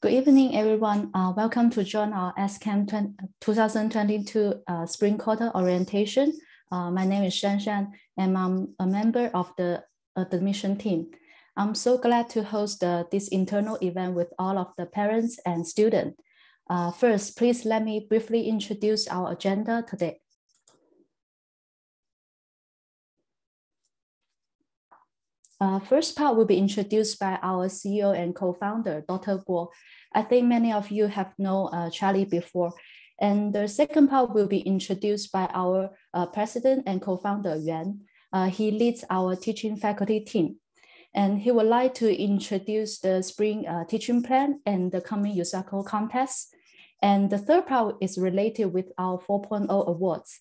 Good evening, everyone. Welcome to join our X-Camp 2022 Spring Quarter Orientation. My name is Xian Xian, and I'm a member of the admission team. I'm so glad to host this internal event with all of the parents and students. First, please let me briefly introduce our agenda today. First part will be introduced by our CEO and co-founder, Dr. Guo. I think many of you have known Charlie before. And the second part will be introduced by our president and co-founder, Yuan. He leads our teaching faculty team. And he would like to introduce the spring teaching plan and the coming USACO contest. And the third part is related with our 4.0 awards.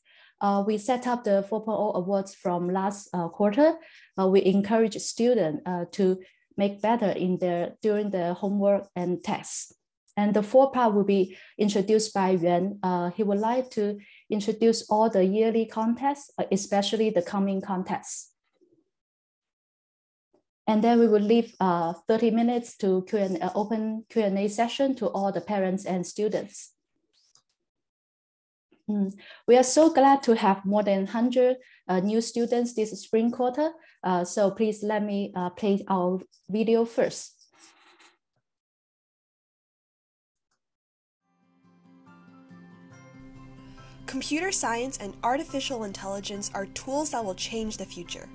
We set up the 4.0 awards from last quarter. We encourage students to make better in during their homework and tests. And the fourth part will be introduced by Yuan. He would like to introduce all the yearly contests, especially the coming contests. And then we will leave 30 minutes to open Q&A session to all the parents and students. We are so glad to have more than 100 new students this spring quarter. So please let me play our video first. Computer science and artificial intelligence are tools that will change the future.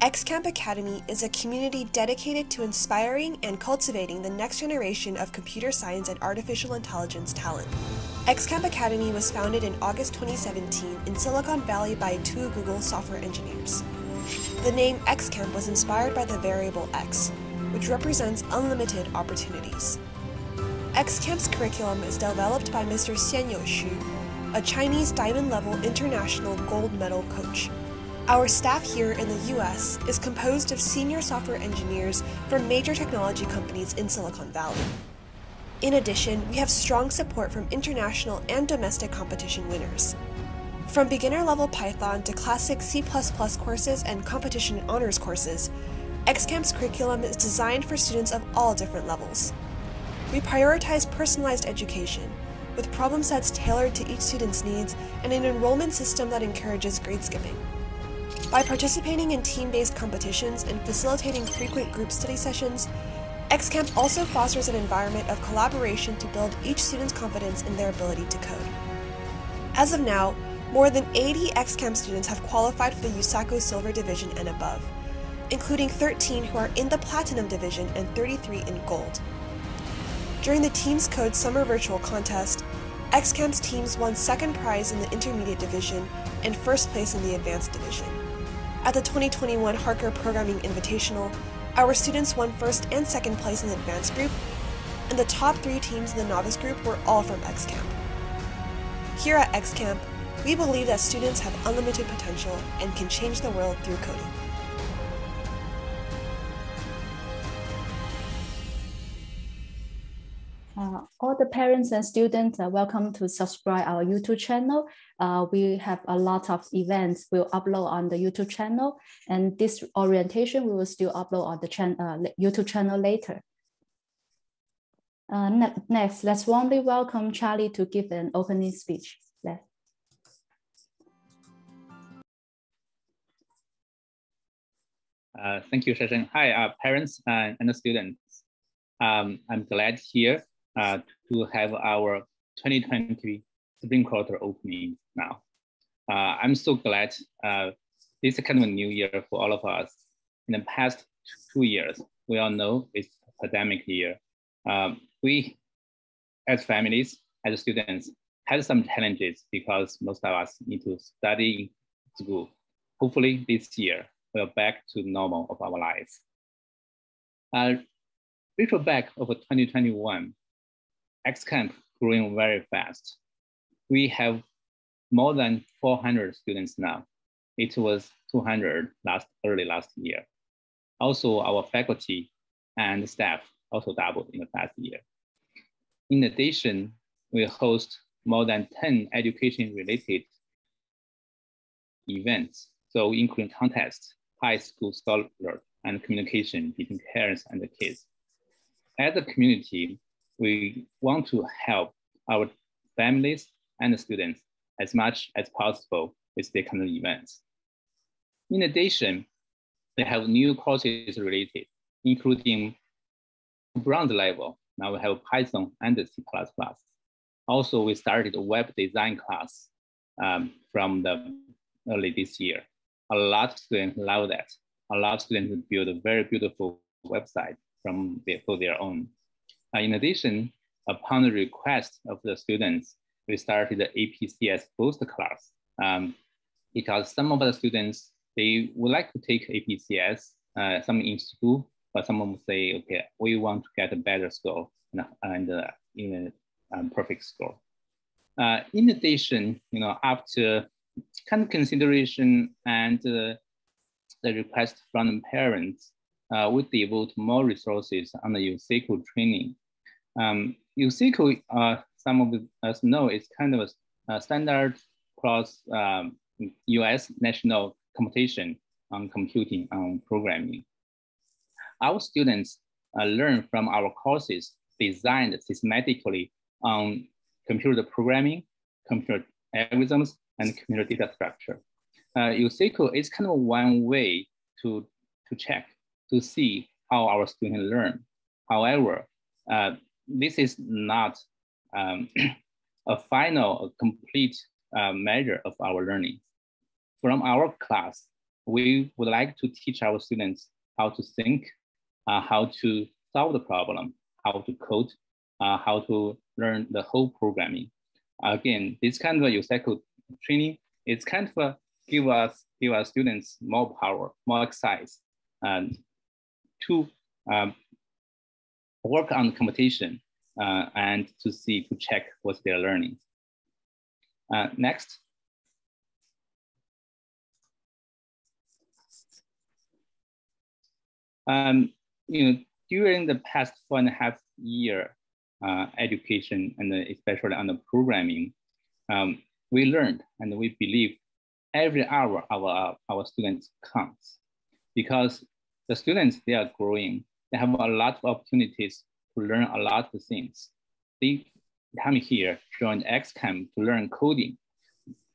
X-Camp Academy is a community dedicated to inspiring and cultivating the next generation of computer science and artificial intelligence talent. X-Camp Academy was founded in August 2017 in Silicon Valley by two Google software engineers. The name X-Camp was inspired by the variable X, which represents unlimited opportunities. X-Camp's curriculum is developed by Mr. Xian You Xu, a Chinese diamond-level international gold medal coach. Our staff here in the US is composed of senior software engineers from major technology companies in Silicon Valley. In addition, we have strong support from international and domestic competition winners. From beginner-level Python to classic C++ courses and competition and honors courses, X-Camp's curriculum is designed for students of all different levels. We prioritize personalized education, with problem sets tailored to each student's needs and an enrollment system that encourages grade skipping. By participating in team-based competitions and facilitating frequent group study sessions, X-Camp also fosters an environment of collaboration to build each student's confidence in their ability to code. As of now, more than 80 X-Camp students have qualified for the USACO Silver Division and above, including 13 who are in the Platinum Division and 33 in Gold. During the Teams Code Summer Virtual Contest, X-Camp's teams won second prize in the Intermediate Division and first place in the Advanced Division. At the 2021 Harker Programming Invitational, our students won first and second place in the advanced group, and the top three teams in the novice group were all from X-Camp. Here at X-Camp, we believe that students have unlimited potential and can change the world through coding. All the parents and students are welcome to subscribe our YouTube channel. We have a lot of events we'll upload on the YouTube channel, and this orientation we will still upload on the YouTube channel later. Next, let's warmly welcome Charlie to give an opening speech. Thank you, Shashen. Hi, parents and the students. I'm glad here to have our 2020 spring quarter opening now. I'm so glad this is kind of a new year for all of us. In the past 2 years, we all know it's a pandemic year. We, as families, as students, had some challenges because most of us need to study in school. Hopefully this year, we're back to normal of our lives. Retrospect of 2021, X-Camp growing very fast. We have more than 400 students now. It was 200 early last year. Also, our faculty and staff also doubled in the past year. In addition, we host more than 10 education-related events, so including contests, high school scholarship, and communication between parents and the kids. as a community, we want to help our families and the students as much as possible with these kind of events. In addition, they have new courses related, including bronze level. Now we have Python and C++. Also, we started a web design class from the early this year. A lot of students love that. A lot of students build a very beautiful website for their own. In addition, upon the request of the students, we started the APCS boost class because some of the students, they would like to take APCS, some in school, but some of them say, okay, we want to get a better score and perfect score. In addition, after kind of consideration and the request from the parents, we devote more resources on the USACO training. USACO, some of us know, is kind of a standard cross US national competition on computing, on programming. Our students learn from our courses designed systematically on computer programming, computer algorithms, and computer data structure. USACO is kind of one way to check, to see how our students learn. However, this is not a final, complete measure of our learning. From our class, we would like to teach our students how to think, how to solve the problem, how to code, how to learn the whole programming. Again, this kind of USACO training, it's kind of give our students more power, more exercise, and to work on competition and to check what they're learning. Next. During the past 4.5 years, education and especially on the programming, we learned and we believe every hour our students counts, because the students, they are growing. They have a lot of opportunities to learn a lot of things. They come here, join X-Camp to learn coding.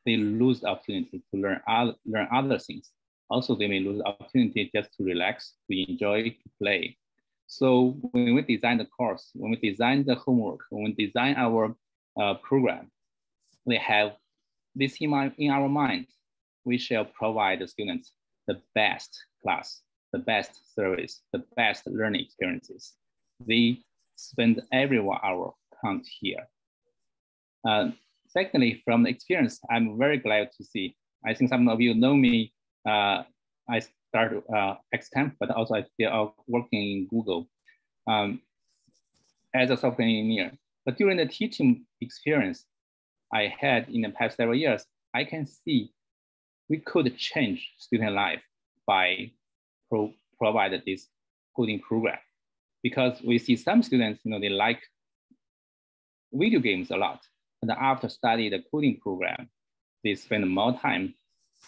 They lose the opportunity to learn other things. Also, they may lose the opportunity just to relax, to enjoy, to play. So when we design the course, when we design the homework, when we design our program, we have this in our mind. We shall provide the students the best class, the best service, the best learning experiences. They spend every 1 hour count here. Secondly, from the experience, I'm very glad to see. I think some of you know me. I started X-Camp, but also I still working in Google as a software engineer. But during the teaching experience I had in the past several years, I can see we could change student life by providing this coding program. Because we see some students, they like video games a lot. And after studying the coding program, they spend more time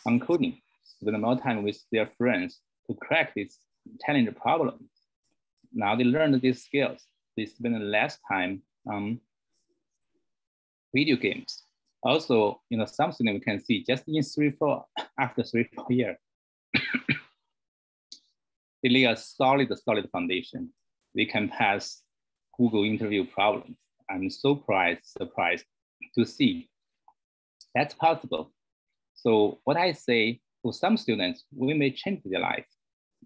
on coding, spend more time with their friends to crack these challenging problems. Now they learned these skills. They spend less time on video games. Also, some students we can see just in after three, 4 years, they lay a solid foundation. They can pass Google interview problems. I'm so surprised to see that's possible. So what I say, for some students, we may change their life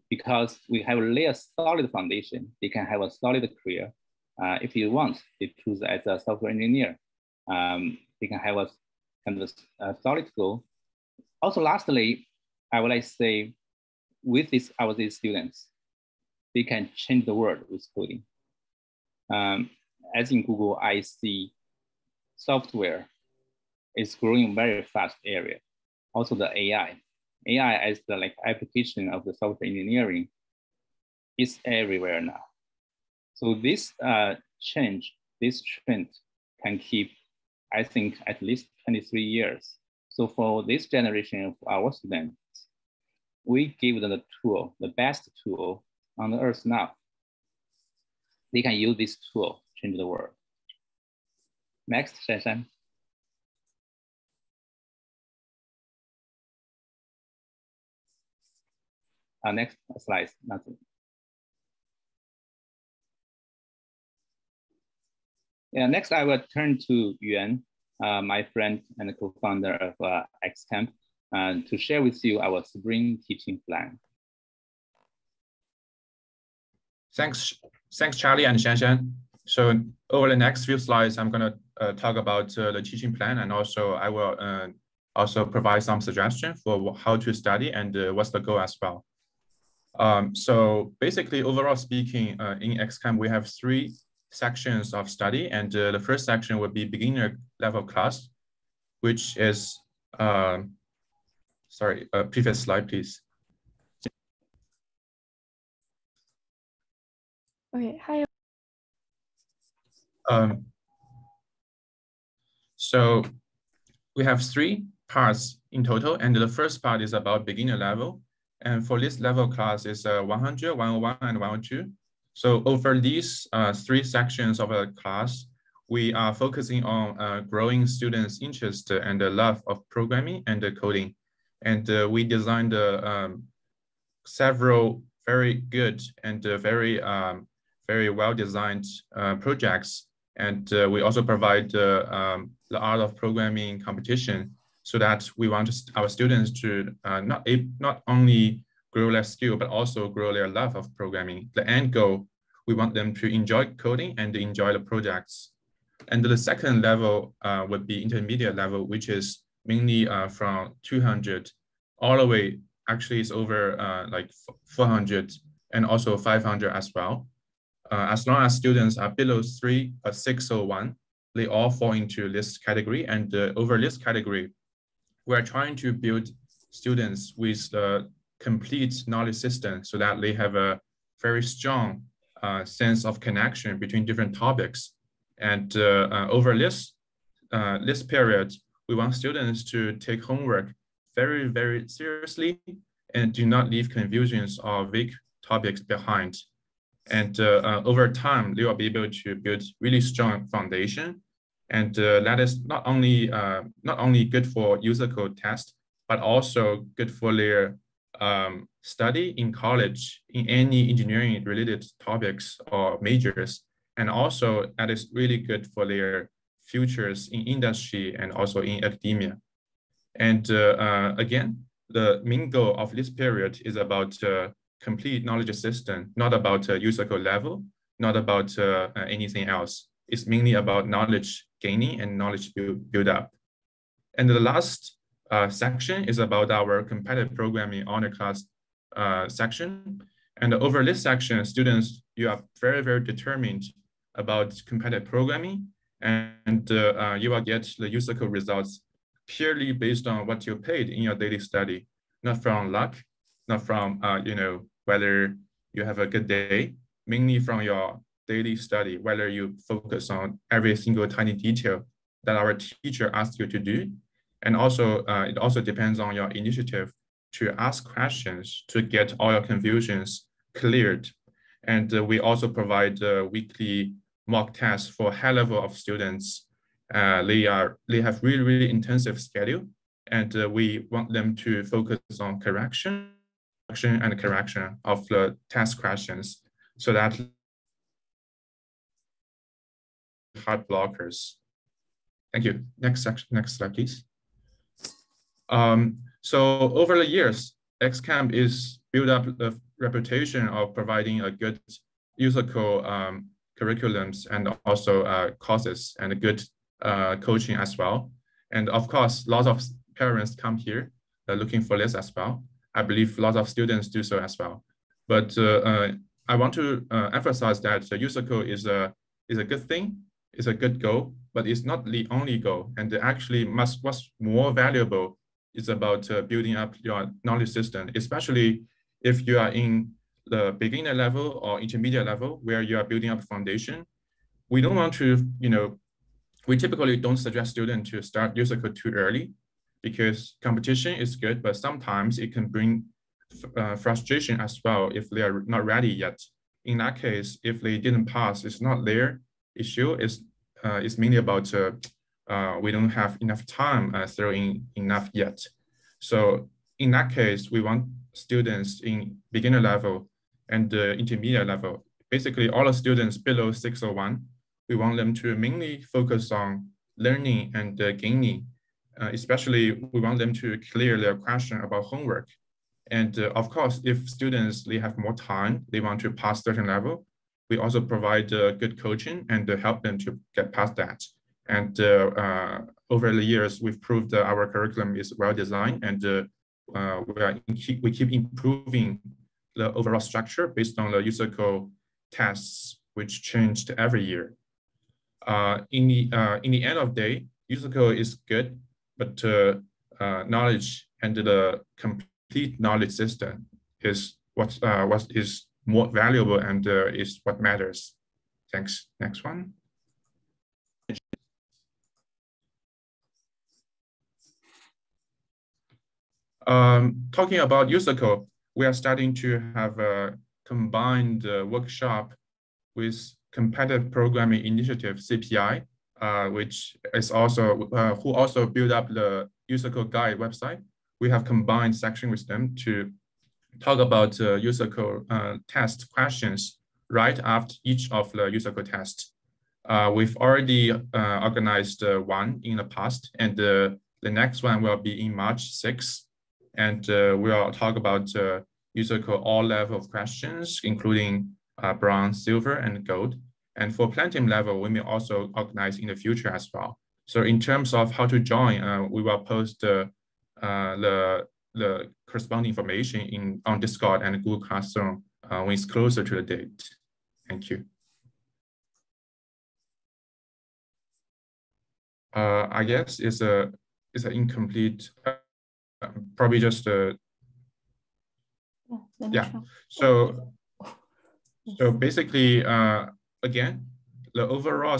because we have laid a solid foundation. They can have a solid career. If you want, they choose as a software engineer. They can have a solid goal. Also, lastly, I would like to say, with these students, they can change the world with coding. As in Google, I see software is growing very fast area. Also the AI. AI as the application of the software engineering is everywhere now. So this change, this trend can keep, I think, at least 23 years. So for this generation of our students, we give them the tool, the best tool on the earth now. they can use this tool to change the world. Next, Shansan. Next slide, nothing. Yeah, next I will turn to Yuan, my friend and co-founder of X-Camp, to share with you our spring teaching plan. Thanks Charlie and Shanshan. So over the next few slides, I'm gonna talk about the teaching plan, and also I will also provide some suggestion for how to study and what's the goal as well. So basically, overall speaking, in X-Camp, we have three sections of study. And the first section would be beginner level class, which is, sorry, previous slide, please. Okay, hi. So we have three parts in total. And the first part is about beginner level. And for this level class is 100, 101, and 102. So over these three sections of a class, we are focusing on growing students' interest and the love of programming and coding. And we designed several very good and very well-designed projects. And we also provide the art of programming competition, so that we want our students to not only grow their skill, but also grow their love of programming. The end goal, we want them to enjoy coding and enjoy the projects. And the second level would be intermediate level, which is mainly from 200 all the way, actually it's over like 400 and also 500 as well. As long as students are below 601, they all fall into this category. And over this category, we're trying to build students with the complete knowledge system, so that they have a very strong sense of connection between different topics. And over this, this period, we want students to take homework very, very seriously and do not leave confusions or vague topics behind. And over time, they will be able to build really strong foundation. And that is not only good for USACO test, but also good for their study in college in any engineering related topics or majors. And also that is really good for their futures in industry and also in academia. And again, the main goal of this period is about complete knowledge system, not about USACO level, not about anything else. It's mainly about knowledge gaining and knowledge build up. And the last section is about our competitive programming honor class section. And over this section, students, you are very, very determined about competitive programming, and you will get the USACO results purely based on what you paid in your daily study, not from luck, not from, you know, whether you have a good day, mainly from your daily study, whether you focus on every single tiny detail that our teacher asks you to do. And also, it also depends on your initiative to ask questions to get all your confusions cleared. And we also provide weekly mock tests for high level of students. They have really, really intensive schedule, and we want them to focus on correction of the test questions, so that hard blockers. Thank you. Next section, next slide, please. So over the years, X-Camp is built up the reputation of providing a good USACO curriculums and also courses and a good coaching as well. And of course, lots of parents come here looking for this as well. I believe lots of students do so as well. But I want to emphasize that USACO is a good thing. It's a good goal, but it's not the only goal. And actually, what's more valuable is about building up your knowledge system, especially if you are in the beginner level or intermediate level where you are building up a foundation. We don't want to, you know, we typically don't suggest students to start USACO too early, because competition is good, but sometimes it can bring frustration as well if they are not ready yet. In that case, if they didn't pass, it's not their issue. It's mainly about we don't have enough time throwing enough yet. So in that case, we want students in beginner level and the intermediate level, basically all the students below 601, we want them to mainly focus on learning and gaining. Especially, we want them to clear their question about homework. And of course, if students, they have more time, they want to pass certain level, we also provide good coaching and help them to get past that. And over the years, we've proved that our curriculum is well-designed and we keep improving the overall structure based on the USACO tests, which changed every year. In the end of the day, USACO is good, but knowledge and the complete knowledge system is what is more valuable and is what matters. Thanks. Next one. Talking about USACO, we are starting to have a combined workshop with Competitive Programming Initiative, CPI, which is also, who also built up the USACO guide website. We have combined section with them to talk about USACO test questions right after each of the USACO tests. We've already organized one in the past, and the next one will be in March 6th. And we'll talk about USACO all level of questions, including bronze, silver, and gold. And for platinum level, we may also organize in the future as well. So in terms of how to join, we will post the corresponding information on Discord and Google Classroom when it's closer to the date. Thank you. I guess it's an incomplete. Probably just yeah. So basically, again, the overall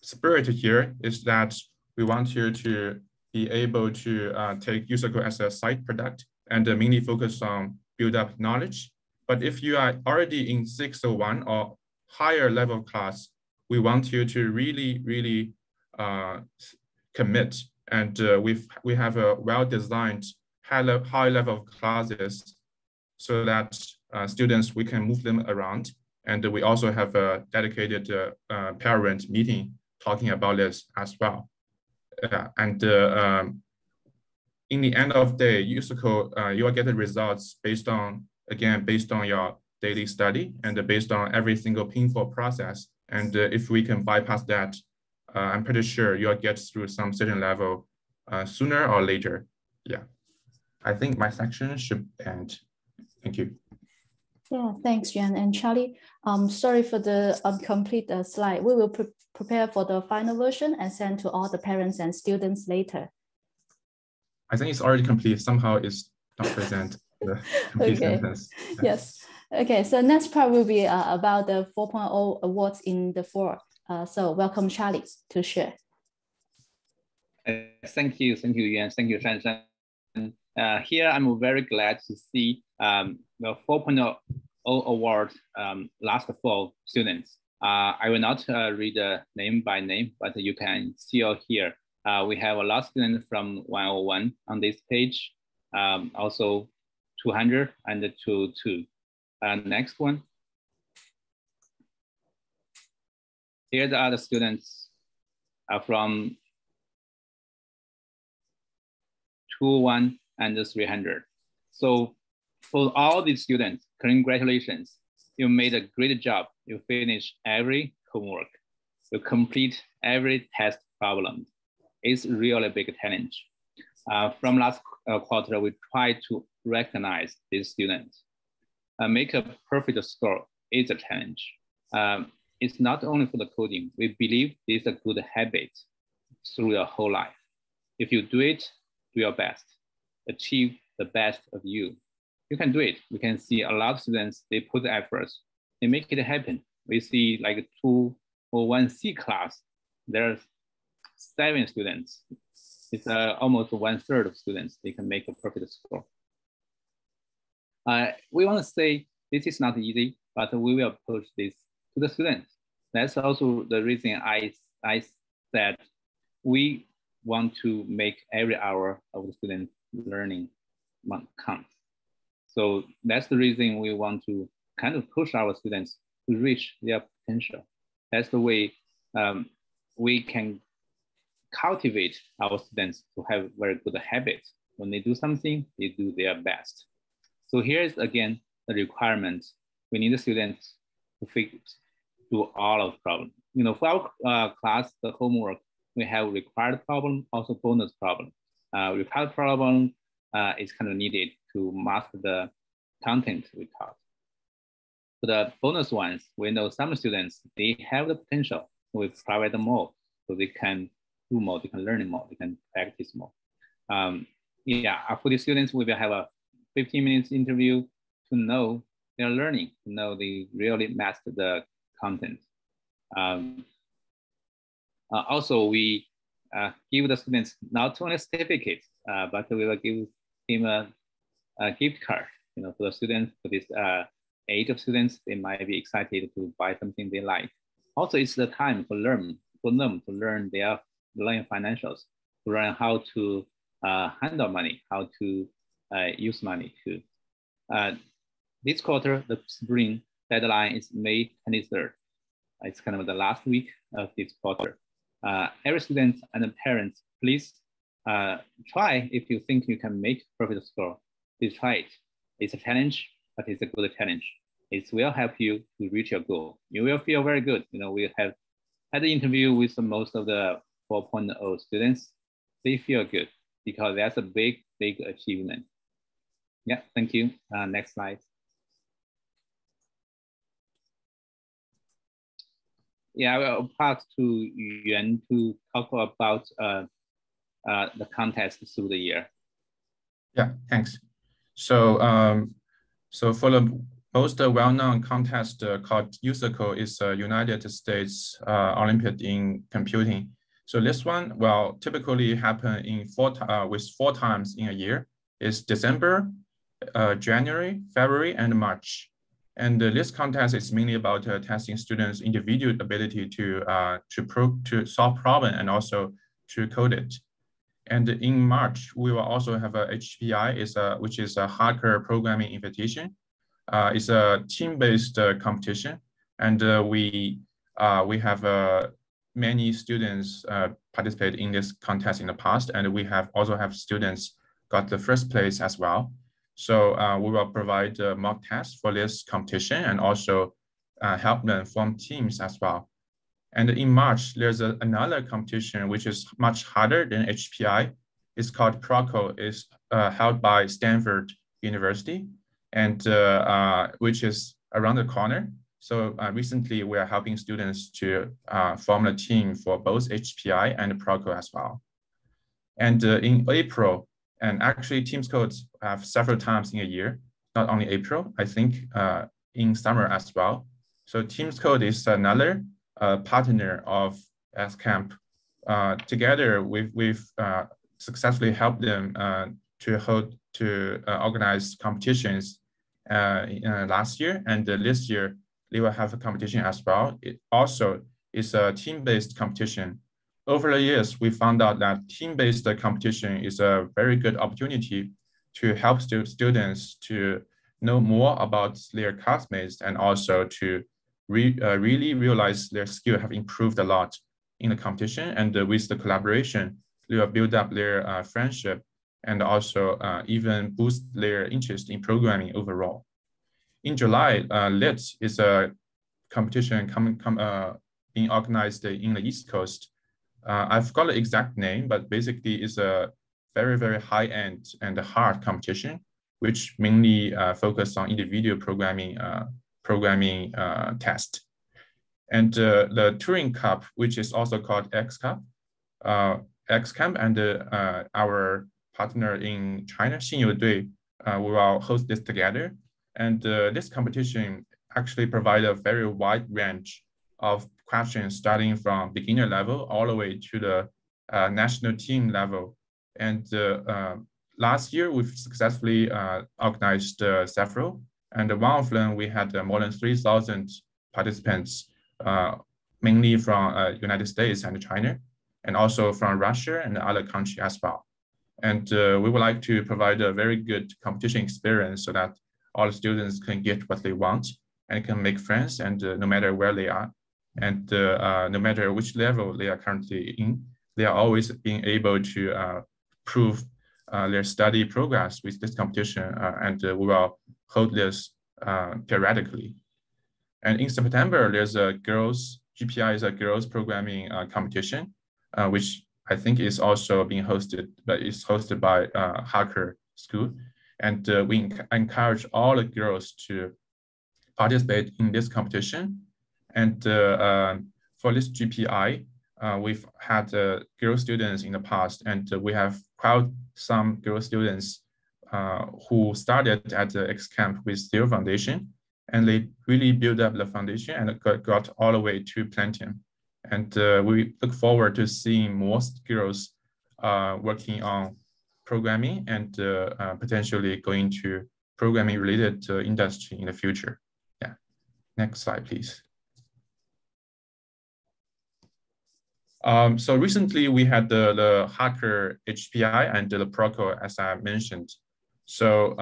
spirit here is that we want you to be able to take USACO as a side product and mainly focus on build up knowledge. But if you are already in 601 or higher level class, we want you to really, really commit, and we have a well-designed high level of classes so that students, we can move them around, and we also have a dedicated parent meeting talking about this as well. In the end of the day, you will get the results based on your daily study and based on every single painful process. And if we can bypass that, I'm pretty sure you'll get through some certain level sooner or later. Yeah, I think my section should end. Thank you. Yeah, thanks, Xian and Charlie. Sorry for the incomplete slide. We will prepare for the final version and send to all the parents and students later. I think it's already complete. Somehow it's not present. Okay. Sentence. Yes. Okay, so next part will be about the 4.0 awards in the fall. So welcome Charlie to share. Thank you Yuan, thank you Shanshan. Here I'm very glad to see the 4.0 award last fall students. I will not read name by name, but you can see all here. We have a lot of students from 101 on this page, also 200 and 202. Next one. Here are the students from 201 and 300. So for all these students, congratulations. You made a great job. You finish every homework. You complete every test problem. It's really a big challenge. From last quarter, we tried to recognize these students. Make a perfect score is a challenge. It's not only for the coding. We believe it's a good habit through your whole life. If you do it, do your best. Achieve the best of you. You can do it. We can see a lot of students, they put the efforts. They make it happen. We see like 201C class. There's 7 students. It's almost 1/3 of students. They can make a perfect score. We want to say this is not easy, but we will push this to the students. That's also the reason I said we want to make every hour of the students' learning count. So that's the reason we want to kind of push our students to reach their potential. That's the way we can cultivate our students to have very good habits. When they do something, they do their best. So here's again the requirement. We need the students to do all of the problem. You know, for our class, the homework, we have required problem, also bonus problem. Required problem is kind of needed to master the content we taught. For the bonus ones, we know some students, they have the potential. We provide them more so they can do more, they can learn more, they can practice more. For the students, we will have a 15-minute interview to know they're learning, to know they really master the content. Also, we give the students not only a certificate, but we will give him a gift card. You know, for the students, for this age of students, they might be excited to buy something they like. Also, it's the time for them to learn their financials, to learn how to handle money, how to use money too. This quarter, the spring deadline is May 23rd. It's kind of the last week of this quarter. Every student and parents, please try if you think you can make perfect score. Please try it. It's a challenge, but it's a good challenge. It will help you to reach your goal. You will feel very good. You know, we have had an interview with most of the 4.0 students. They feel good because that's a big, big achievement. Yeah, thank you. Next slide. Yeah, I will pass to Yuan to talk about the contest through the year. Yeah, thanks. So, for the most well-known contest called USACO is United States Olympiad in Computing. So this one will typically happen in four times in a year. It's December, January, February, and March. And this contest is mainly about testing students' individual ability to solve problem and also to code it. And in March, we will also have a HPI, which is a Harker Programming Invitation. It's a team-based competition, and we have many students participate in this contest in the past, and we have also have students got the first place as well. So we will provide mock tests for this competition and also help them form teams as well. And in March, there's another competition which is much harder than HPI. It's called PROCO. It's held by Stanford University, and which is around the corner. So recently, we are helping students to form a team for both HPI and PROCO as well. And in April, and actually, Teams Code have several times in a year, not only April, I think in summer as well. So Teams Code is another partner of X-Camp. Together, we've successfully helped them to organize competitions last year. And this year, they will have a competition as well. It also is a team-based competition. Over the years, we found out that team-based competition is a very good opportunity to help students to know more about their classmates and also to really realize their skills have improved a lot in the competition. And with the collaboration, they will build up their friendship and also even boost their interest in programming overall. In July, LIT is a competition being organized in the East Coast. I forgot the exact name, but basically it's a very, very high-end and hard competition, which mainly focuses on individual programming test. And the Turing Cup, which is also called X-Camp, and our partner in China, Xin Yu Dui, will host this together. And this competition actually provides a very wide range of questions starting from beginner level all the way to the national team level. And Last year, we've successfully organized several, and one of them we had more than 3,000 participants, mainly from United States and China, and also from Russia and other countries as well. And we would like to provide a very good competition experience so that all the students can get what they want and can make friends, and no matter where they are, and no matter which level they are currently in, they are always being able to prove their study progress with this competition, and we will hold this periodically. And in September, there's a girls, GPI is a girls programming competition, which I think is also being hosted, but it's hosted by Harker School. And we encourage all the girls to participate in this competition. And for this GPI, we've had girl students in the past, and we have quite some girl students who started at the X-Camp with zero foundation, and they really built up the foundation and got all the way to Platinum. And we look forward to seeing more girls working on programming and potentially going to programming-related industry in the future. Yeah, next slide, please. So recently we had the Harker HPI and the PROCO, as I mentioned. So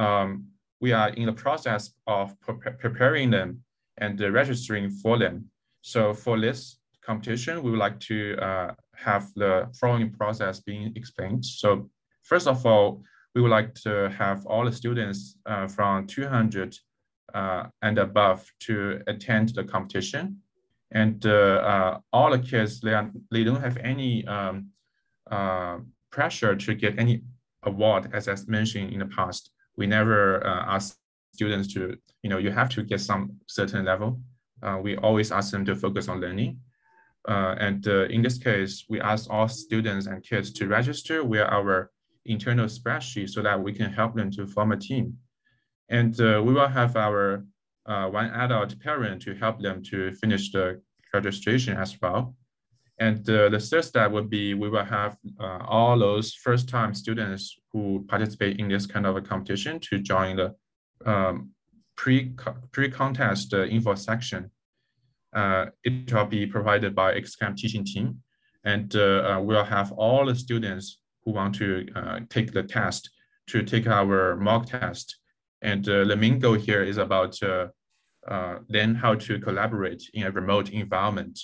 we are in the process of preparing them and registering for them. So for this competition, we would like to have the following process being explained. So first of all, we would like to have all the students from 200 and above to attend the competition. And all the kids, they don't have any pressure to get any award. As I mentioned in the past, we never ask students to, you have to get some certain level. We always ask them to focus on learning. And in this case, we ask all students and kids to register via our internal spreadsheet so that we can help them to form a team. And we will have our one adult parent to help them to finish the registration as well. And the third step would be, we will have all those first-time students who participate in this kind of a competition to join the pre-contest info section. It will be provided by X-Camp teaching team. And we'll have all the students who want to take the test to take our mock test. And the main goal here is about then how to collaborate in a remote environment.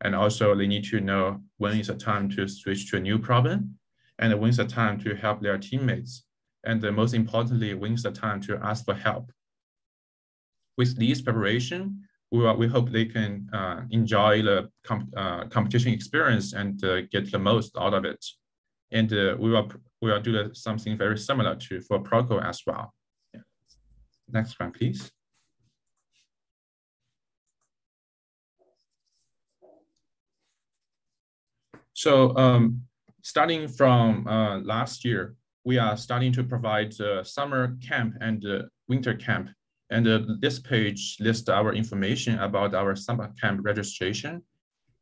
And also they need to know when is the time to switch to a new problem, and when is the time to help their teammates. And most importantly, when is the time to ask for help. With these preparation, we hope they can enjoy the competition experience and get the most out of it. And we will do something very similar to for PROCO as well. Next one, please. So starting from last year, we are starting to provide summer camp and winter camp. And this page lists our information about our summer camp registration.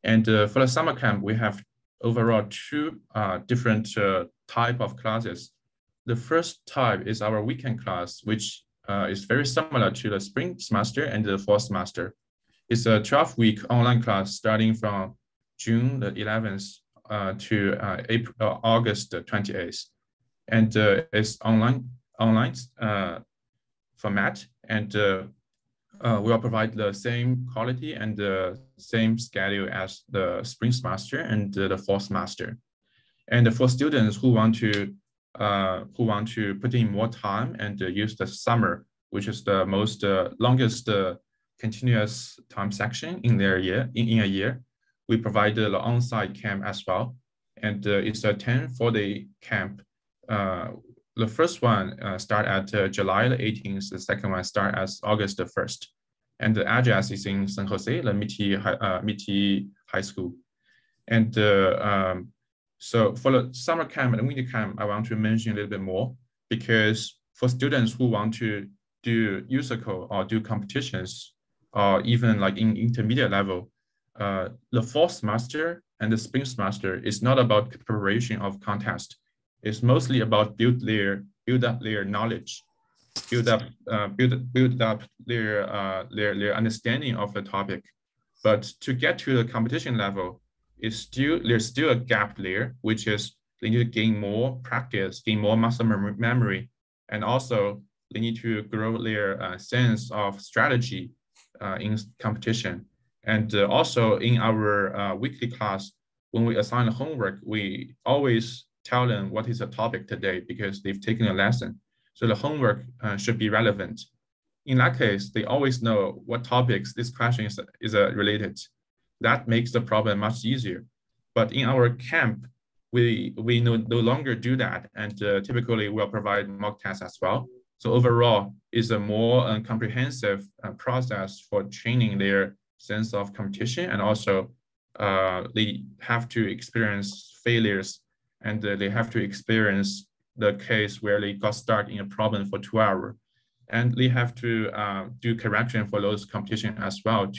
And for the summer camp, we have overall two different type of classes. The first type is our weekend class, which is very similar to the spring semester and the fall semester. It's a 12-week online class starting from June the 11th to August the 28th. And it's online format, and we will provide the same quality and the same schedule as the spring semester and the fall semester. And for students who want to put in more time and use the summer, which is the most longest continuous time section in their year, in a year, we provided the on-site camp as well. And it's a 10-4-day camp. The first one start at July the 18th, the second one start as August the 1st. And the address is in San Jose, the Miti High School. And so for the summer camp and winter camp, I want to mention a little bit more, because for students who want to do USACO or do competitions, or even like in intermediate level, the fall semester and the spring semester is not about preparation of contest. It's mostly about build up their knowledge, build up their understanding of the topic. But to get to the competition level, there's still a gap there, which is they need to gain more practice, gain more muscle memory, and also they need to grow their sense of strategy in competition. And also in our weekly class, when we assign the homework, we always tell them what is the topic today because they've taken a lesson. So the homework should be relevant. In that case, they always know what topics this question is related. That makes the problem much easier. But in our camp, we no longer do that. And typically we'll provide mock tests as well. So overall, it's a more comprehensive process for training their sense of competition, and also they have to experience failures, and they have to experience the case where they got stuck in a problem for 2 hours. And they have to do correction for those competition as well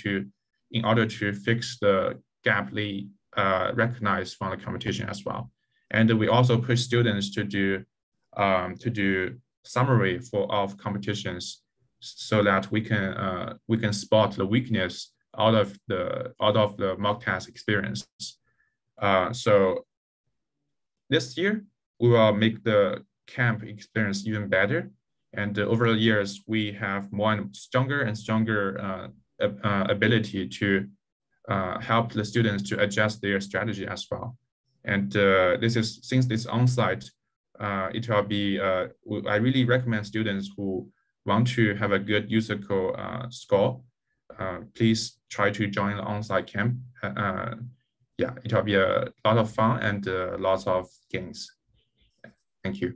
in order to fix the gap they recognize from the competition as well. And we also push students to do summary of competitions so that we can spot the weakness out of the mock test experience. So this year we will make the camp experience even better. And over the years, we have more and stronger ability to help the students to adjust their strategy as well. And since this on-site, it will be, I really recommend students who want to have a good USACO score, please try to join the on-site camp. Yeah, it will be a lot of fun and lots of gains. Thank you.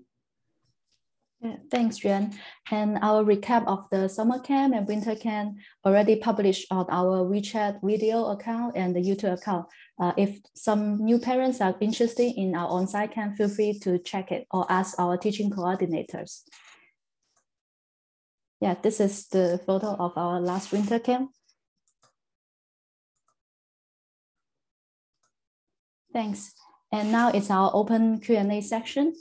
Yeah, thanks, Yuan. And our recap of the summer camp and winter camp already published on our WeChat video account and the YouTube account. If some new parents are interested in our on-site camp, feel free to check it or ask our teaching coordinators. Yeah, this is the photo of our last winter camp. Thanks. And now it's our open Q&A section.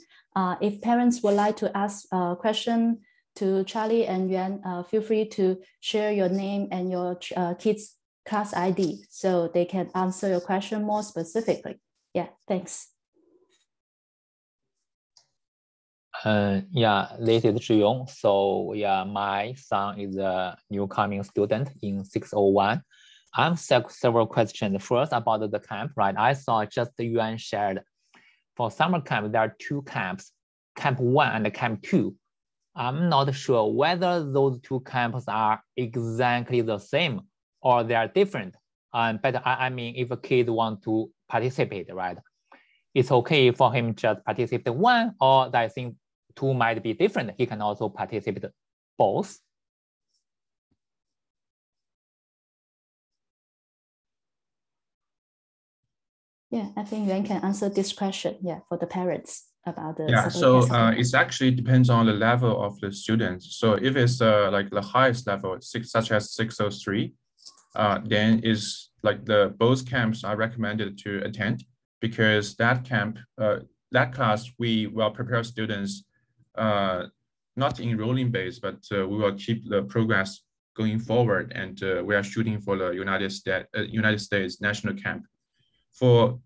If parents would like to ask a question to Charlie and Yuan, feel free to share your name and your kids' class ID so they can answer your question more specifically. Yeah, thanks. Yeah, this is Xian You. So yeah, my son is a newcoming student in 601. I have several questions. First, about the camp, right? I saw just Yuan shared. For summer camp, there are two camps, camp one and camp two. I'm not sure whether those two camps are exactly the same or they are different. But I mean, if a kid wants to participate, right? It's okay for him just participate one, or I think two might be different. He can also participate both. Yeah, I think Yuan can answer this question. Yeah, for the parents about the. Yeah, so it actually depends on the level of the students. So if it's like the highest level, such as 603, then is like both camps are recommended to attend, because that camp, that class, we will prepare students, not enrolling based, but we will keep the progress going forward, and we are shooting for the United States national camp. For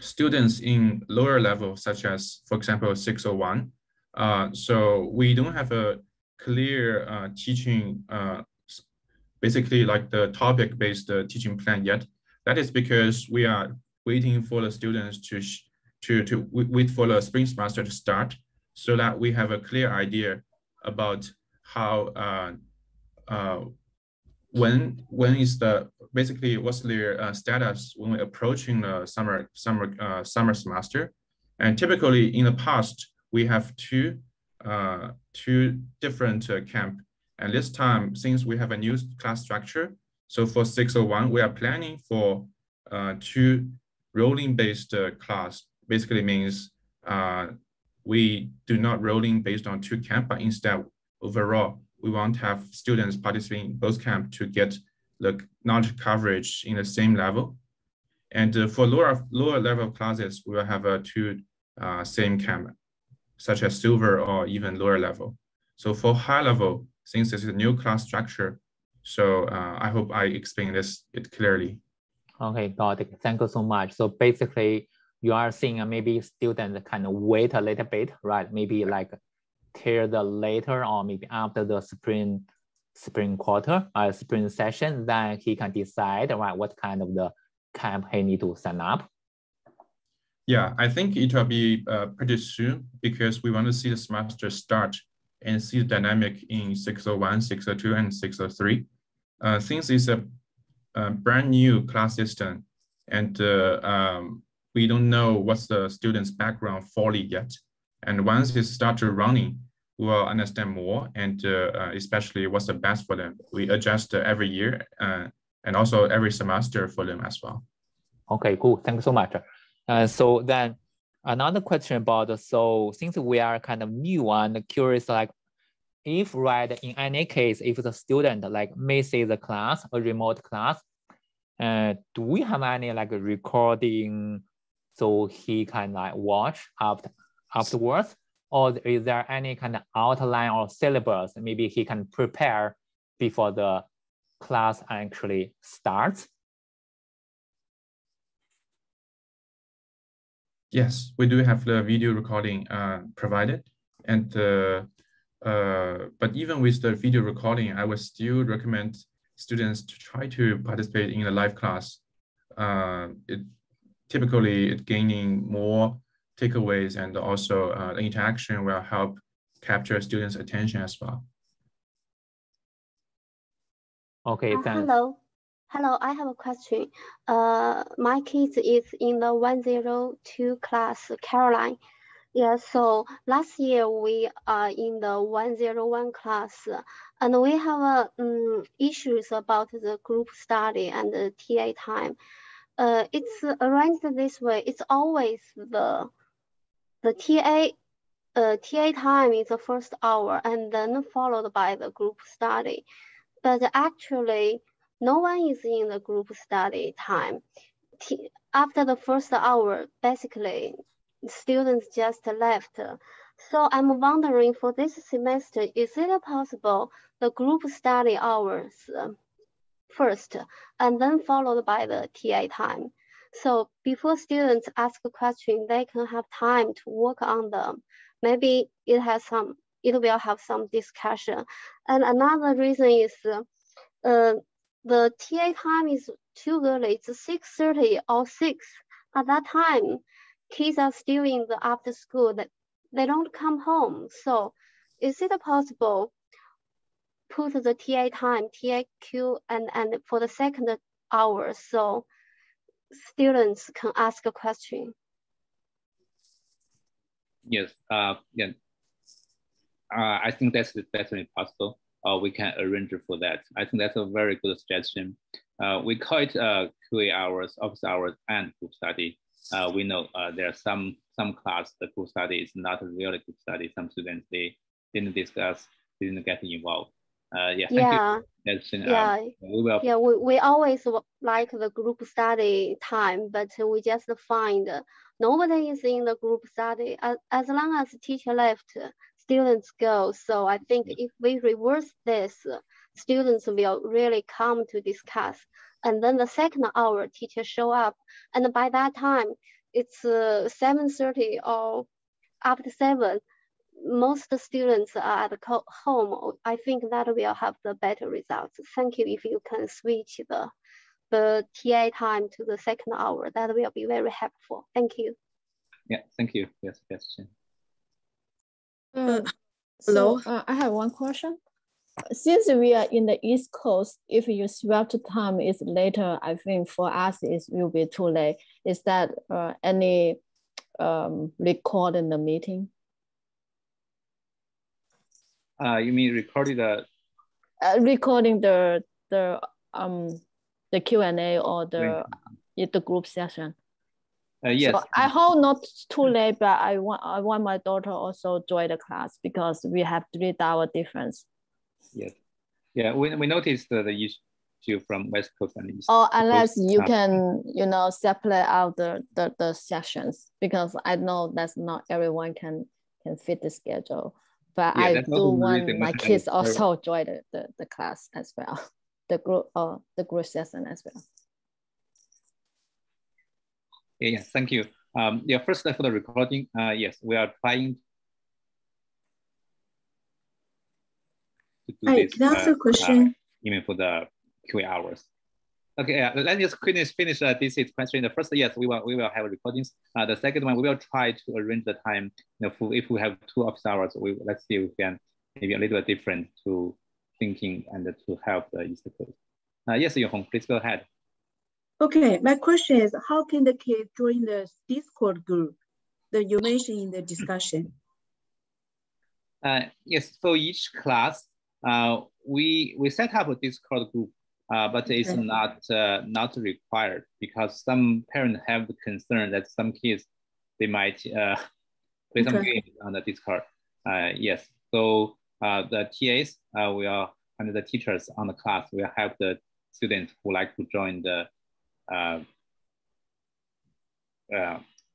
students in lower level, such as, for example, 601, so we don't have a clear teaching, basically like the topic-based teaching plan yet. That is because we are waiting for the students to wait for the spring semester to start, so that we have a clear idea about how when is the basically what's their status when we're approaching the summer semester. And typically in the past we have two different camp, and this time since we have a new class structure, so for 601 we are planning for two rolling based class. Basically means we do not rolling based on two camp, but instead overall we want to have students participating in both camp to get the knowledge coverage in the same level. And for lower level classes, we will have two same camp. such as silver or even lower level. So for high level, since this is a new class structure, so I hope I explained it clearly. Okay, got it. Thank you so much. So basically, you are seeing maybe students kind of wait a little bit, right? Maybe like till the later or maybe after the spring session, then he can decide, right, what kind of the camp he need to sign up. Yeah, I think it will be pretty soon because we want to see the semester start and see the dynamic in 601, 602, and 603. Since it's a brand new class system, and we don't know what's the student's background fully yet. And once it starts running, we will understand more, and especially what's the best for them. We adjust every year and also every semester for them as well. Okay, cool. Thank you so much. So then another question about, so since we are kind of new and curious, like if right, in any case, if the student like misses the class, a remote class, do we have any like recording so he can like watch afterwards? Or is there any kind of outline or syllabus maybe he can prepare before the class actually starts? Yes, we do have the video recording provided, and but even with the video recording, I would still recommend students to try to participate in a live class. Typically, gaining more takeaways, and also the interaction will help capture students' attention as well. Okay, thanks. Hello, I have a question. My kid is in the 102 class, Caroline. Yeah, so last year we are in the 101 class, and we have issues about the group study and the TA time. It's arranged this way. It's always the TA time is the first hour, and then followed by the group study. But actually, no one is in the group study time. After the first hour, basically, students just left. So I'm wondering, for this semester, is it possible the group study hours first and then followed by the TA time? So before students ask a question, they can have time to work on them. Maybe it will have some discussion. And another reason is the TA time is too early. It's 6:30 or 6. At that time, kids are still in the after school. They don't come home. So is it possible put the TA time, TAQ, and for the second hour so students can ask a question? Yes. Yeah. I think that's definitely possible. We can arrange for that. I think that's a very good suggestion. We call it QA hours, office hours, and group study. We know there are some class the group study is not really group study. Some students, they didn't discuss, didn't get involved. We always like the group study time, but we just find nobody is in the group study. As long as the teacher left, students go. So I think if we reverse this, students will really come to discuss. And then the second hour, teachers show up. And by that time, it's 7:30 or after 7. Most students are at home. I think that will have the better results. Thank you. If you can switch the TA time to the second hour, that will be very helpful. Thank you. Yeah, thank you. Yes, question. Hello. So, I have one question. Since we are in the East Coast, if you swap to time is later, I think for us it will be too late. Is that any record in the meeting? You mean recording the? Recording the Q&A or the group session. Yes. So I hope not too late, but I want my daughter also join the class because we have 3-hour difference. Yes. Yeah, we noticed the issue from West Coast and East. Or unless you can, you know, separate out the sessions, because I know that's not everyone can can fit the schedule. But yeah, I do want my kids also enjoy the class as well, the group session as well. Yeah, thank you. Yeah, first for the recording, yes, we are trying to do this. Can I ask a question? Even for the QA hours. Okay, let's just quickly finish this question. The first, yes, we will have recordings. The second one, we will try to arrange the time. You know, for, if we have 2 office hours, let's see if we can maybe a little bit different to thinking and to help the institute. Yes, Yuhong, please go ahead. Okay, my question is, how can the kids join the Discord group that you mentioned in the discussion? Yes, for each class, we set up a Discord group. But it's not required because some parents have the concern that some kids, they might play some games on the Discord. Yes, so the TAs will, and the teachers on the class will help the students who like to join the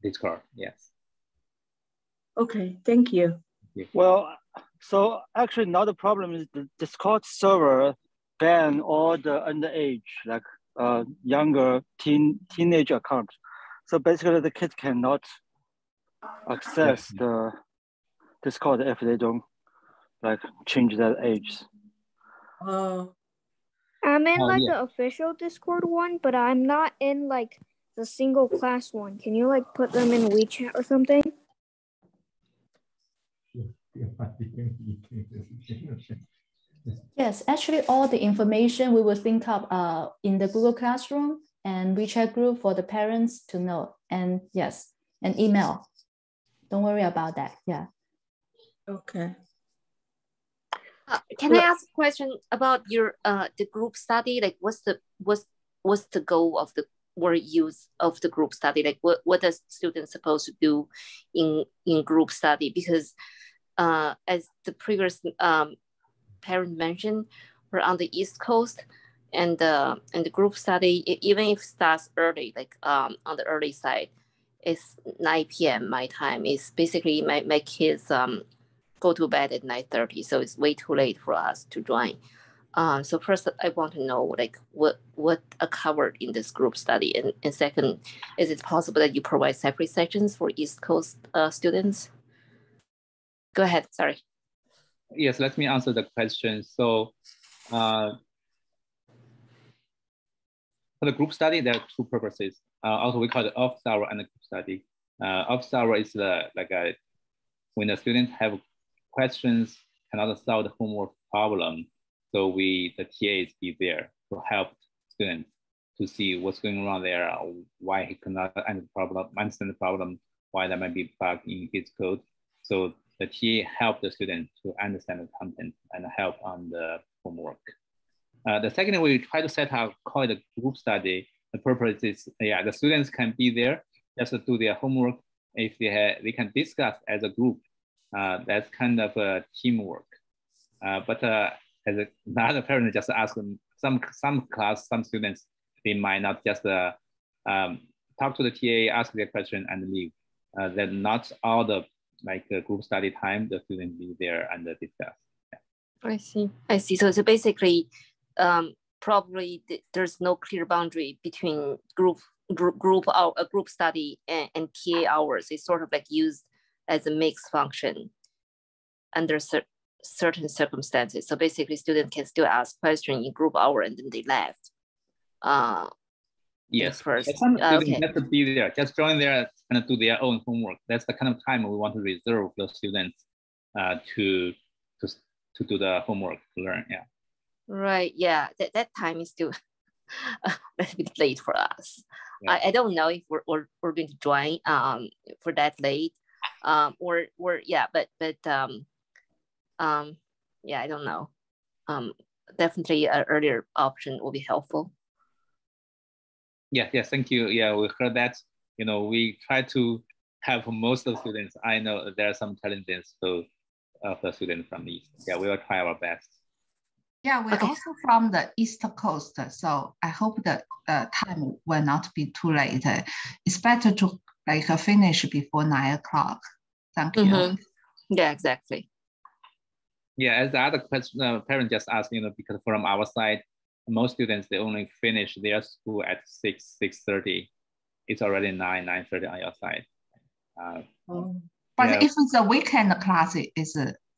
Discord, yes. Okay, thank you. Well, so actually now the problem is the Discord server ban all the underage, like younger teenage accounts. So basically the kids cannot access the Discord if they don't like change that age. I'm in like the official Discord one, but I'm not in like the single class one. Can you like put them in WeChat or something? Yes, actually all the information we will think up in the Google Classroom and WeChat group for the parents to know. And yes, an email. Don't worry about that. Yeah. Okay. Can I ask a question about your the group study? Like what's the goal of the or use of the group study? Like what are students supposed to do in group study? Because as the previous parent mentioned, we're on the East Coast, and the group study, even if it starts early, like on the early side, it's 9 PM my time. It's basically my kids go to bed at 9:30, so it's way too late for us to join. So first, I want to know like what are covered in this group study, and second, is it possible that you provide separate sections for East Coast students? Go ahead. Sorry. Yes, let me answer the question. So for the group study, there are 2 purposes. Also, we call it office hour and the group study. Office hour is when the students have questions, cannot solve the homework problem. So the TAs be there to help students to see what's going on there, why he cannot understand the problem, why that might be bugged in his code. So the TA help the students to understand the content and help on the homework. The second, we try to set up, call it a group study. The purpose is, yeah, the students can be there just to do their homework. If they have, they can discuss as a group. That's kind of a teamwork. But as another parent just asked them, some students, they might not just talk to the TA, ask their question and leave. Then not all the group study time, the students be there and discuss. Yeah. I see. So basically, probably there's no clear boundary between group study and TA hours. It's sort of like used as a mixed function under certain circumstances. So basically, students can still ask questions in group hour and then they left. Yes, first. Just be there, just join there and do their own homework. That's the kind of time we want to reserve the students to do the homework, to learn, yeah. Right, yeah, that time is still a little bit late for us. Yeah. I don't know if we're going to join for that late or yeah, but yeah, I don't know. Definitely an earlier option will be helpful. Yes, yeah, yes, thank you. Yeah, we heard that. You know, we try to have most of the students. I know there are some challenges of the students from the East. Yeah, we will try our best. Yeah, we're also from the East Coast, so I hope that time will not be too late. It's better to finish before 9 o'clock. Thank you. Yeah, exactly. Yeah, as the other question, parent just asked, you know, because from our side, most students, they only finish their school at 6:30. It's already 9:30 on your side. But yeah. If it's a weekend class, is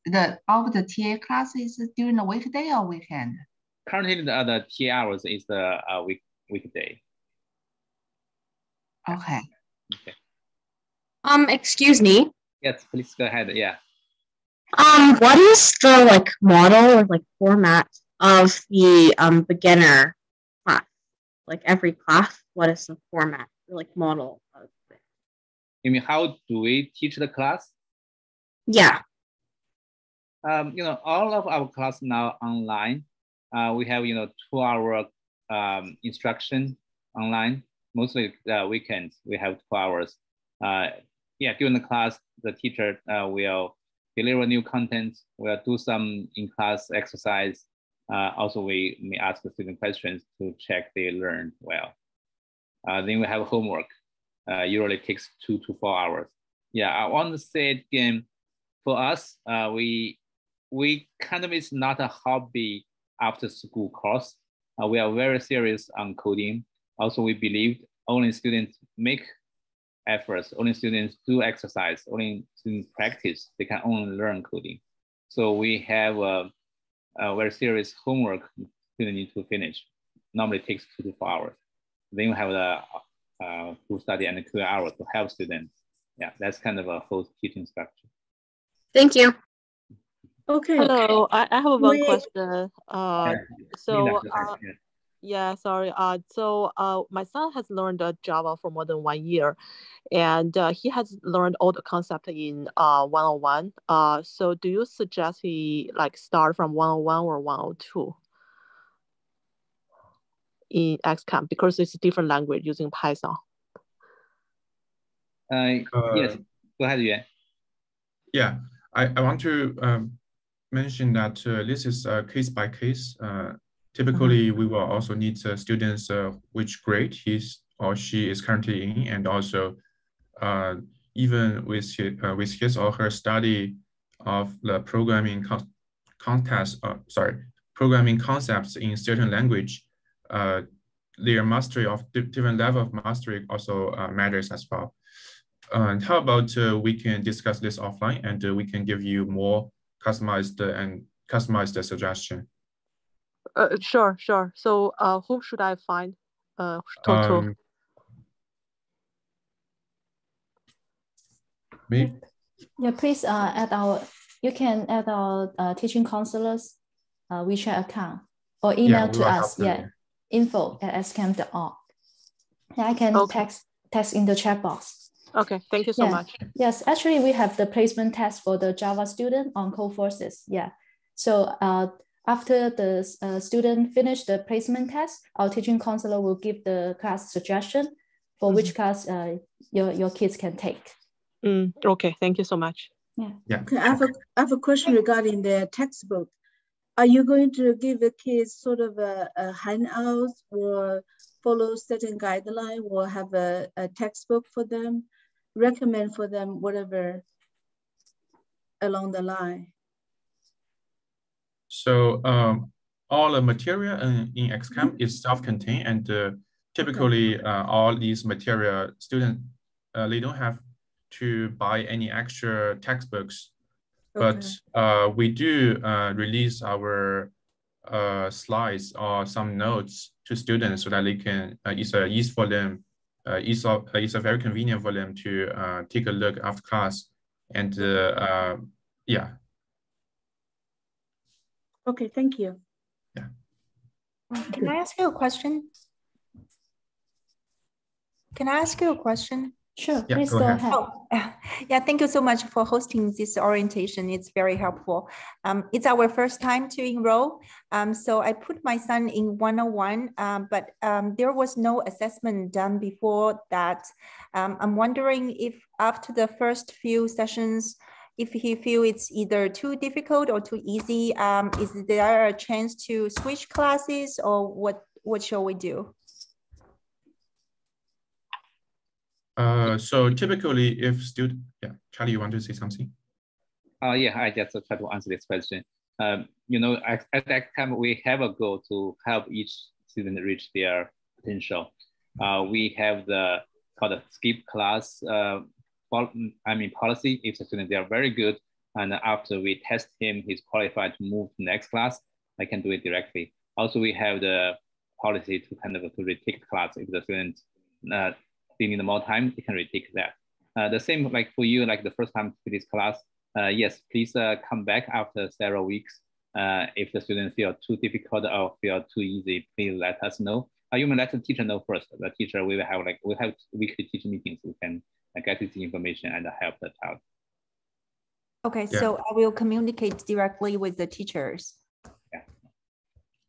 the all the TA classes during the weekday or weekend? Currently, the TA hours is the weekday. Okay. Okay. Excuse me. Yes, please go ahead. Yeah. What is the model or format of the beginner class? Like every class, what is the format or model of it? You mean how do we teach the class? Yeah. You know, all of our class now online. We have 2-hour instruction online. Mostly weekends we have 2 hours. Yeah, during the class, the teacher will deliver new content. We'll do some in-class exercise. Also, we may ask the student questions to check they learned well. Then we have homework. Usually takes 2 to 4 hours. Yeah, I want to say again, for us, we kind of, it's not a hobby after school course. We are very serious on coding. Also, we believe only students make efforts, only students do exercise, only students practice, they can only learn coding. So we have a very serious homework students need to finish. Normally it takes 2 to 4 hours. Then we have the full study and the QA hours to help students. Yeah, that's kind of a whole teaching structure. Thank you. Okay. Hello, I have one question. Yeah, sorry. My son has learned Java for more than 1 year, and he has learned all the concept in 101. So do you suggest he start from 101 or 102 in X-Camp, because it's a different language using Python? Yes, go ahead, Yuan. Yeah, I want to mention that this is case by case. Typically, we will also need students which grade he or she is currently in, and also even with his or her study of the programming programming concepts in certain language, their mastery of different level of mastery also matters as well. And how about we can discuss this offline, and we can give you more customized suggestion. Sure. So, who should I find? Me? Yeah, please you can add our teaching counselors WeChat account or email to us. Yeah, info@xcamp.org. I can text in the chat box. Okay, thank you so much. Yes, actually, we have the placement test for the Java student on Code Forces. Yeah, so after the student finish the placement test, our teaching counselor will give the class suggestion for which class your kids can take. Okay, thank you so much. Yeah. Okay, I have a question regarding the textbook. Are you going to give the kids sort of a handout or follow certain guideline or have a textbook for them, recommend for them whatever along the line? So all the material in X-Camp is self-contained, and typically all these material students, they don't have to buy any extra textbooks, but we do release our slides or some notes to students so that they can, it's very convenient for them to take a look after class, and yeah. Okay, thank you. Yeah. Can I ask you a question? Sure, yeah, please go ahead. Oh, yeah, thank you so much for hosting this orientation. It's very helpful. It's our first time to enroll. So I put my son in 101, but there was no assessment done before that. I'm wondering if after the first few sessions, if he feels it's either too difficult or too easy, is there a chance to switch classes, or what shall we do? So typically, if Charlie, you want to say something? Yeah, I just try to answer this question. You know, at X-Camp, we have a goal to help each student reach their potential. We have the called a skip class policy. If the student they are very good, and after we test him, he's qualified to move to the next class, I can do it directly. Also, we have the policy to kind of to retake class. If the student they need more time, they can retake that. The same like for you, like the first time to this class, yes, please come back after several weeks. If the student feel too difficult or feel too easy, please let us know. You may let the teacher know first. The teacher will have like we have weekly teacher meetings. We can get this information and help the child. Okay, yeah. So I will communicate directly with the teachers. Yeah.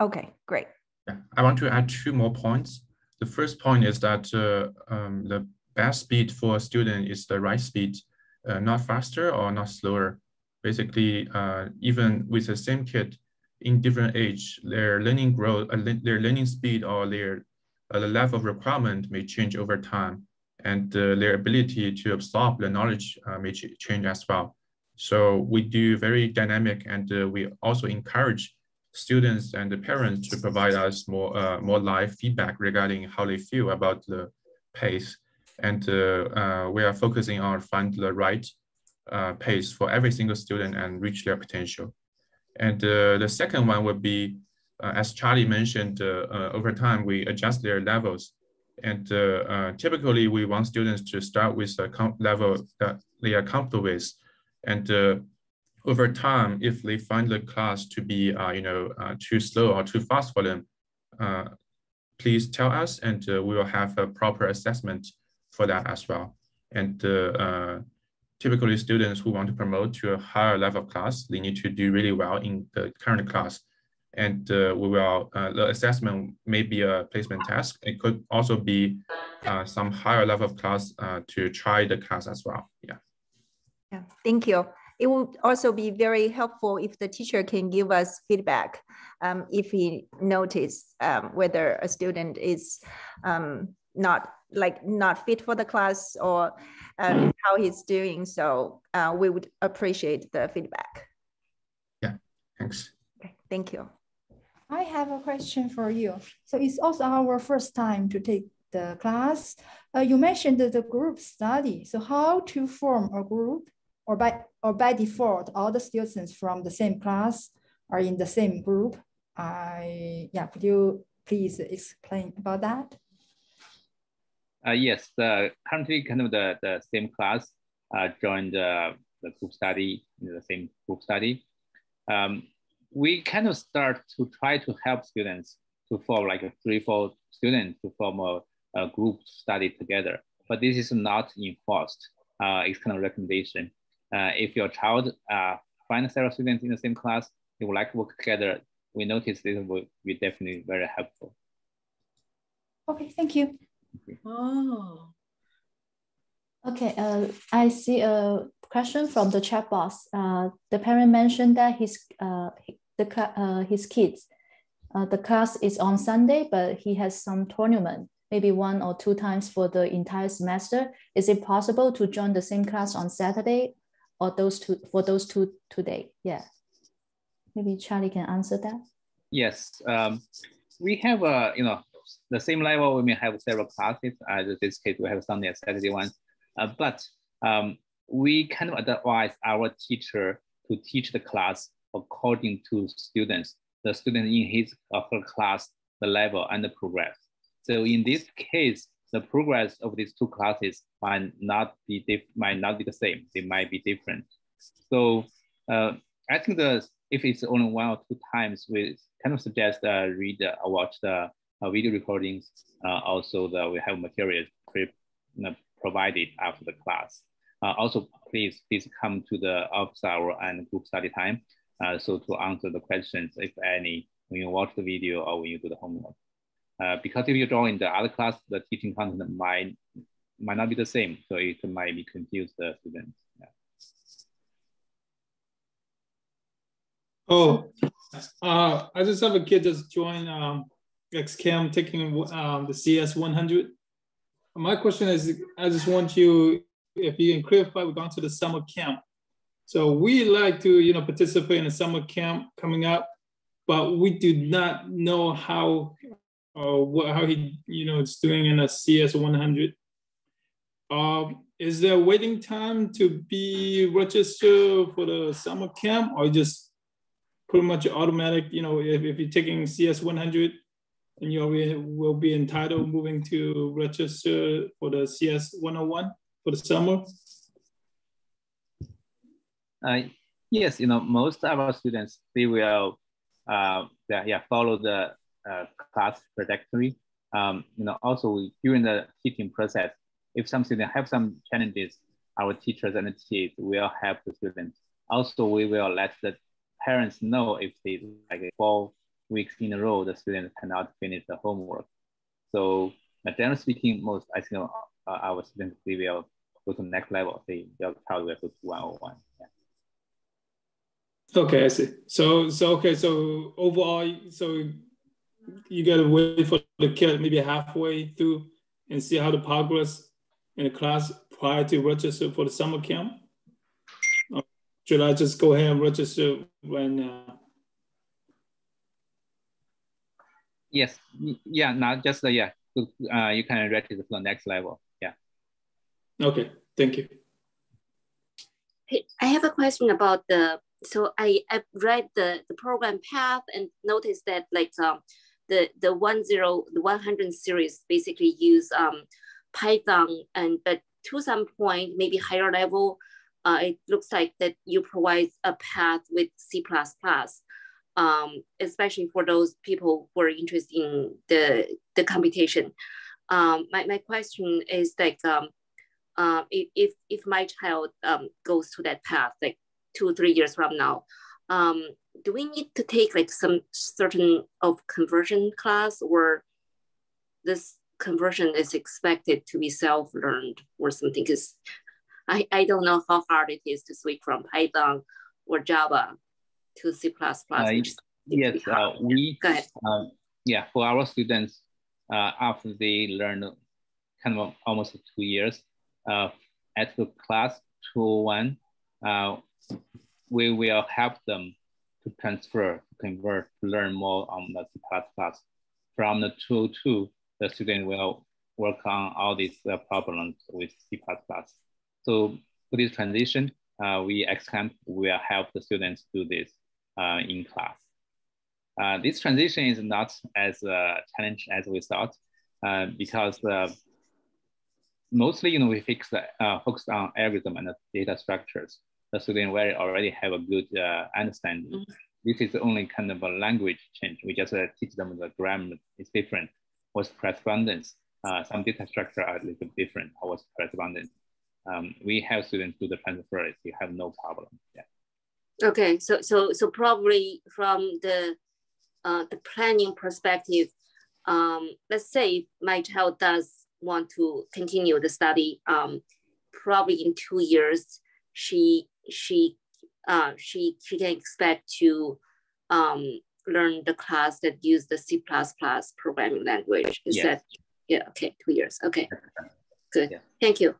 Okay, great. Yeah. I want to add two more points. The first point is that the best speed for a student is the right speed, not faster or not slower. Basically, even with the same kid in different age, their learning growth, their learning speed or their the level of requirement may change over time, and their ability to absorb the knowledge may change as well. So we do very dynamic, and we also encourage students and the parents to provide us more live feedback regarding how they feel about the pace. And we are focusing on find the right pace for every single student and reach their potential. And the second one would be, as Charlie mentioned, over time, we adjust their levels. And typically, we want students to start with a level that they are comfortable with. And over time, if they find the class to be too slow or too fast for them, please tell us, and we will have a proper assessment for that as well. And typically, students who want to promote to a higher level class, they need to do really well in the current class. And we will, the assessment may be a placement task. It could also be some higher level of class to try the class as well. Yeah. Yeah. Thank you. It would also be very helpful if the teacher can give us feedback if he notices whether a student is not fit for the class or how he's doing. So we would appreciate the feedback. Yeah, thanks. Okay, thank you. I have a question for you. So it's also our first time to take the class. You mentioned the group study. So how to form a group, or by default, all the students from the same class are in the same group. Could you please explain about that? Yes, currently kind of the same class joined the group study, the same group study. We kind of start to try to help students to form like a 3-4 students to form a group study together. But this is not enforced, it's kind of recommendation. If your child finds several students in the same class, they would like to work together, we notice this will be definitely very helpful. Okay, thank you. Oh, okay. I see a question from the chat box. The parent mentioned that his kids, the class is on Sunday, but he has some tournament, maybe 1 or 2 times for the entire semester. Is it possible to join the same class on Saturday, or those two today? Yeah, maybe Charlie can answer that. Yes, we have a the same level, we may have several classes. As this case, we have Sunday and Saturday one. But we kind of advise our teacher to teach the class according to students, the student in his or her class, the level and the progress. So in this case, the progress of these two classes might not be the same. They might be different. So I think if it's only 1 or 2 times, we kind of suggest read or watch the video recordings, also that we have materials provided after the class. Also, please come to the office hour and group study time, so to answer the questions, if any, when you watch the video or when you do the homework. Because if you join the other class, the teaching content might not be the same, so it might be confused the students. Yeah. Oh, I just have a kid that's joined X-Camp taking the CS100. My question is, I just want you, if you can clarify, we're going to the summer camp. So we like to, you know, participate in a summer camp coming up, but we do not know how he, you know, it's doing in a CS100. Is there a waiting time to be registered for the summer camp, or just pretty much automatic, you know, if you're taking CS100 and you will be entitled moving to register for the CS101 for the summer? Yes, you know, most of our students, they will follow the class trajectory. You know, also during the teaching process, if some students have some challenges, our teachers and the TAs will help the students. Also, we will let the parents know if they, like 4 weeks in a row, the students cannot finish the homework. So generally speaking, most, I think our students, they will go to the next level. Their child will go to 101. Yeah. Okay, I see. So overall, so you gotta wait for the kid maybe halfway through and see how the progress in the class prior to register for the summer camp? Or should I just go ahead and register right now? Yes, yeah, not just, yeah, you can register for the next level, yeah. Okay, thank you. Hey, I have a question about the, so I read the program path and noticed that like the 100 series basically use Python, and but to some point, maybe higher level, it looks like that you provide a path with C++, especially for those people who are interested in the computation. My question is like, if my child goes to that path, like 2 or 3 years from now, do we need to take like some certain of conversion class, or this conversion is expected to be self-learned or something? Because I don't know how hard it is to switch from Python or Java to C++. Yes, we, yeah, for our students, after they learn kind of almost 2 years at the class 201, we will help them to convert, to learn more on the C++. From the 202, the student will work on all these problems with C++. So for this transition, we X-Camp will help the students do this in class. This transition is not as challenging as we thought, because mostly, you know, we focused on algorithm and data structures. The student will already have a good understanding. Mm-hmm. This is only kind of a language change. We just teach them the grammar is different. What's correspondence? Some data structure are a little bit different. How was correspondence? We have students do the transfer. You have no problem. Yeah. Okay. So probably from the planning perspective, let's say my child does want to continue the study. Probably in 2 years, she can expect to learn the class that use the C++ programming language. Is yes. That, yeah, okay, 2 years. Okay, good, yeah. Thank you.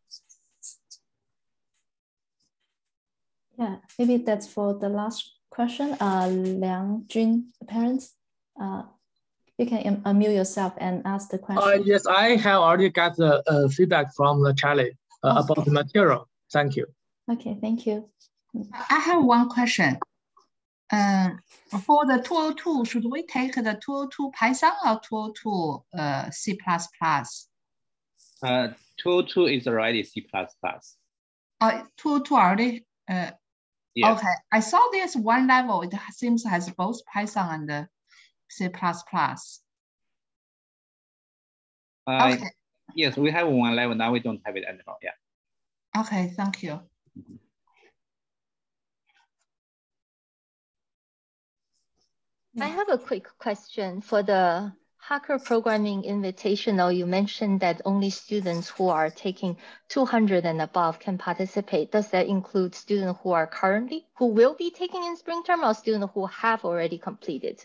Yeah, maybe that's for the last question. Liang Jun, parents, you can unmute yourself and ask the question. Yes, I have already got the feedback from Charlie about the material. Thank you. Okay, thank you. I have one question. For the 202, should we take the 202 Python or 202 C++? 202 is already C++. 202 already? Yes. Okay, I saw this one level. It seems has both Python and C++. Okay. Yes, we have one level. Now we don't have it anymore. Yeah. Okay, thank you. I have a quick question for the Harker Programming Invitational. You mentioned that only students who are taking 200 and above can participate. Does that include students who are currently, who will be taking in spring term, or students who have already completed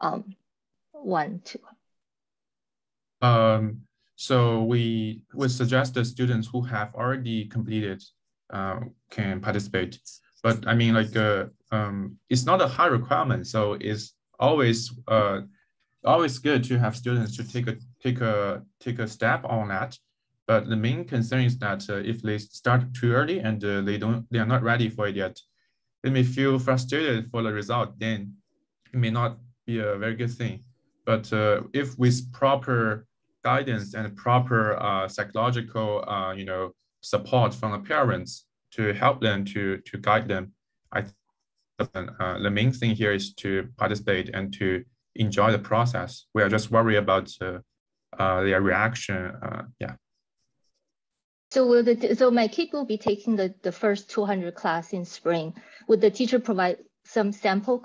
1, 2? So we would suggest the students who have already completed can participate. But I mean, like, it's not a high requirement, so it's always always good to have students to take a step on that. But the main concern is that if they start too early and they are not ready for it yet, they may feel frustrated for the result. Then it may not be a very good thing. But if with proper guidance and proper psychological, you know, support from the parents to help them, to guide them, I think the main thing here is to participate and to enjoy the process. We are just worried about their reaction. Yeah. So will the, so my kid will be taking the first 200 class in spring. Would the teacher provide some sample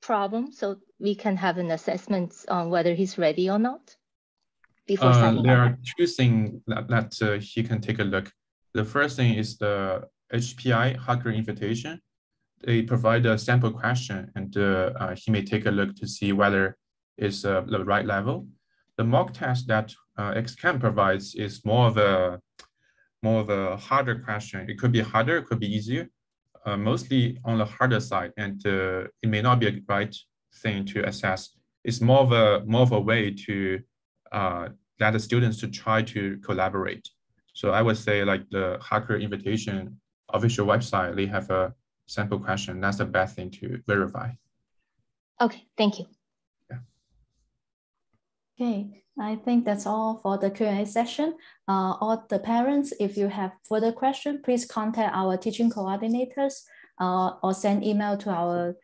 problem so we can have an assessment on whether he's ready or not? Before there are two things that he can take a look. The first thing is the HPI, Harker Invitation. They provide a sample question, and he may take a look to see whether it's the right level. The mock test that X-Camp provides is more of a harder question. It could be harder, it could be easier, mostly on the harder side, and it may not be a right thing to assess. It's more of a way to let the students to try to collaborate. So I would say, like, the Harker Invitation official website, they have a sample question. That's the best thing to verify. Okay, thank you. Yeah. Okay, I think that's all for the Q&A session. All the parents, if you have further questions, please contact our teaching coordinators or send email to our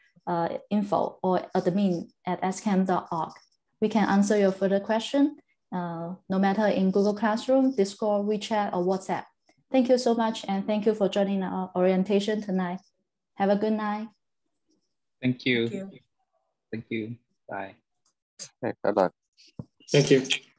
info or admin@xcamp.org. We can answer your further question, no matter in Google Classroom, Discord, WeChat, or WhatsApp. Thank you so much, and thank you for joining our orientation tonight. Have a good night. Thank you. Thank you. Bye. Thank you.